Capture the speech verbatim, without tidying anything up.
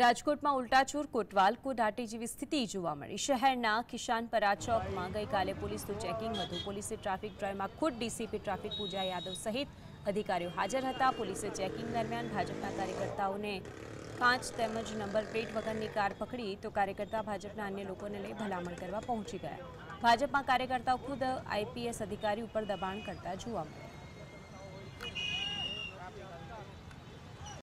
રાજકોટમાં ઉલટાચોર કોટવાલકો દાટી જેવી સ્થિતિ જોવા મળી। શહેરના કિશાનપરા ચોકમાં ગઈકાલે પોલીસનું ચેકિંગ હતું। પોલીસે ટ્રાફિક ડ્રાઈવમાં ખુદ ડીસીપી ટ્રાફિક પૂજા યાદવ સહિત અધિકારીઓ હાજર હતા। પોલીસે ચેકિંગ દરમિયાન ભાજપના કાર્યકર્તાઓને પાંચ તેમજ નંબર પ્લેટ વગરની કાર પકડી, તો કાર્યકર્તા ભાજપના અન્ય લોકોને લઈ ભલામણ કરવા પહોંચી ગયા। ભાજપના કાર્યકર્તાઓ ખુદ આઈપીએસ અધિકારી ઉપર દબાણ કરતા જોવા મળ્યા।